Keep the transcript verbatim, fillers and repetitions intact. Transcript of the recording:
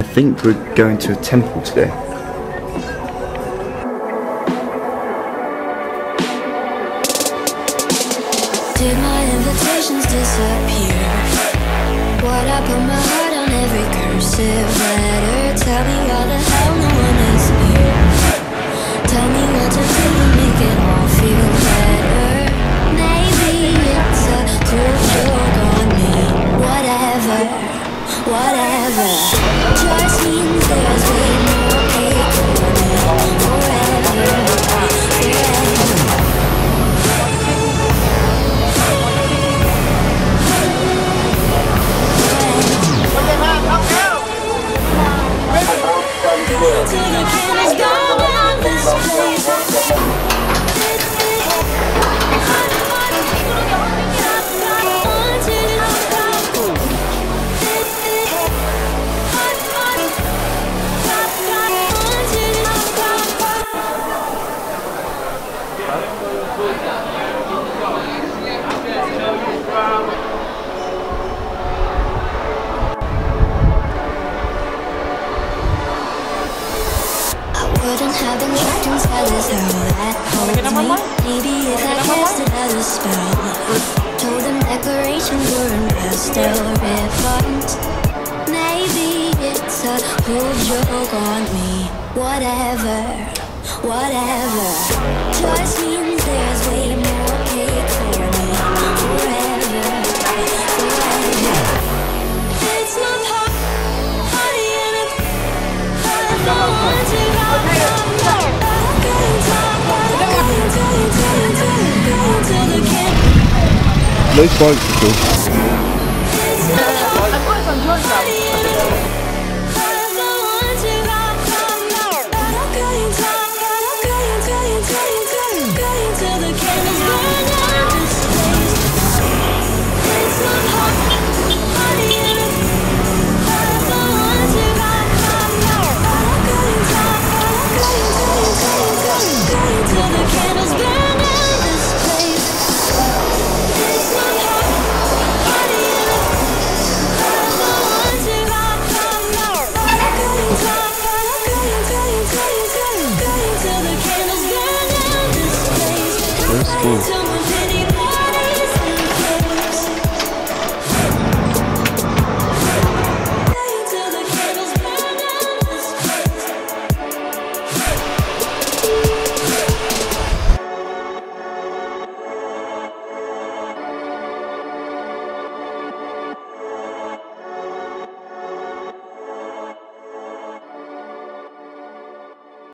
I think we're going to a temple today. Did my invitations disappear? What I put my heart on every cursive letter. Tell me how the hell no one is here. Tell me what to do to make it all feel better. Maybe it's a cruel joke on me. Whatever, whatever. Just means there's way more cake for me. Forever, forever. Those bikes are cool.